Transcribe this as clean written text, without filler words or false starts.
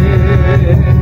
I